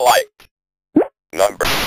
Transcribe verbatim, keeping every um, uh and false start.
flight. Number